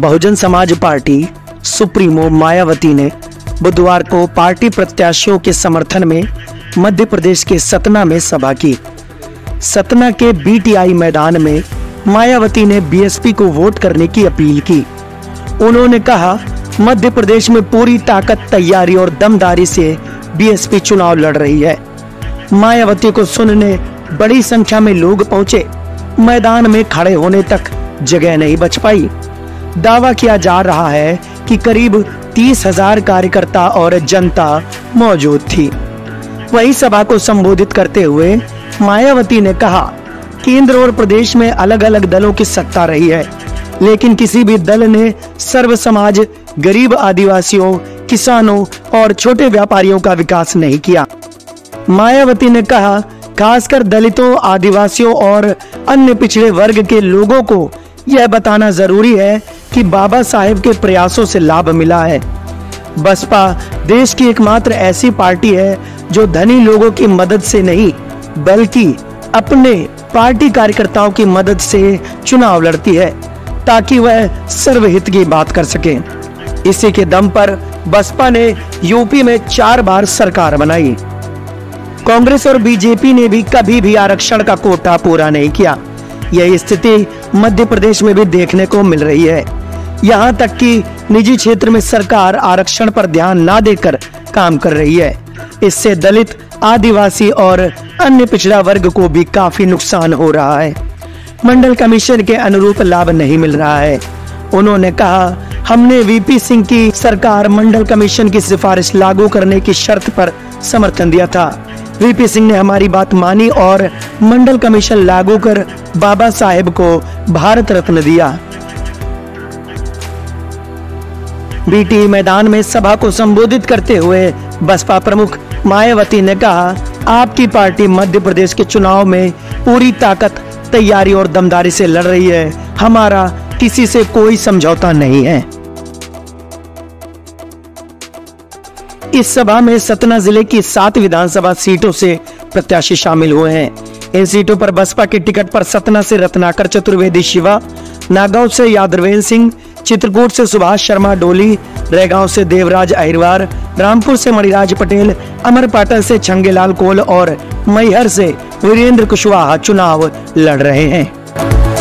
Bahujan Samaj party supremo Mayawati ने बुधवार को पार्टी प्रत्याशियों के समर्थन में मध्य प्रदेश के सतना में सभा की। सतना के बीटीआई मैदान में मायावती ने बीएसपी को वोट करने की अपील की। उन्होंने कहा, मध्य प्रदेश में पूरी ताकत, तैयारी और दमदारी से बीएसपी चुनाव लड़ रही है। मायावती को सुनने बड़ी संख्या में लोग पहुंचे। मैदान में खड़े होने तक जगह नहीं बच पाई। दावा किया जा रहा है कि करीब 30,000 कार्यकर्ता और जनता मौजूद थी। वहीं सभा को संबोधित करते हुए मायावती ने कहा, केंद्र और प्रदेश में अलग अलग दलों की सत्ता रही है, लेकिन किसी भी दल ने सर्व समाज, गरीब आदिवासियों, किसानों और छोटे व्यापारियों का विकास नहीं किया। मायावती ने कहा, खासकर दलितों, आदिवासियों और अन्य पिछड़े वर्ग के लोगों को यह बताना जरूरी है कि बाबा साहेब के प्रयासों से लाभ मिला है। बसपा देश की एकमात्र ऐसी पार्टी है जो धनी लोगों की मदद से नहीं, बल्कि अपने पार्टी कार्यकर्ताओं की मदद से चुनाव लड़ती है, ताकि वह सर्वहित की बात कर सके। इसी के दम पर बसपा ने यूपी में 4 बार सरकार बनाई। कांग्रेस और बीजेपी ने भी कभी भी आरक्षण का कोटा पूरा नहीं किया। यही स्थिति मध्य प्रदेश में भी देखने को मिल रही है। यहाँ तक कि निजी क्षेत्र में सरकार आरक्षण पर ध्यान ना देकर काम कर रही है। इससे दलित, आदिवासी और अन्य पिछड़ा वर्ग को भी काफी नुकसान हो रहा है। मंडल कमीशन के अनुरूप लाभ नहीं मिल रहा है। उन्होंने कहा, हमने वीपी सिंह की सरकार मंडल कमीशन की सिफारिश लागू करने की शर्त पर समर्थन दिया था। वीपी सिंह ने हमारी बात मानी और मंडल कमीशन लागू कर बाबा साहेब को भारत रत्न दिया। बीटी मैदान में सभा को संबोधित करते हुए बसपा प्रमुख मायावती ने कहा, आपकी पार्टी मध्य प्रदेश के चुनाव में पूरी ताकत, तैयारी और दमदारी से लड़ रही है। हमारा किसी से कोई समझौता नहीं है। इस सभा में सतना जिले की 7 विधानसभा सीटों से प्रत्याशी शामिल हुए हैं। इन सीटों पर बसपा के टिकट पर सतना से रत्नाकर चतुर्वेदी शिवा, नागौ से यादवेंद सिंह, चित्रकूट से सुभाष शर्मा, डोली रेगांव से देवराज अहिरवार, रामपुर से मणिराज पटेल, अमरपाटन से छंगेलाल कोल और मैहर से वीरेंद्र कुशवाहा चुनाव लड़ रहे हैं।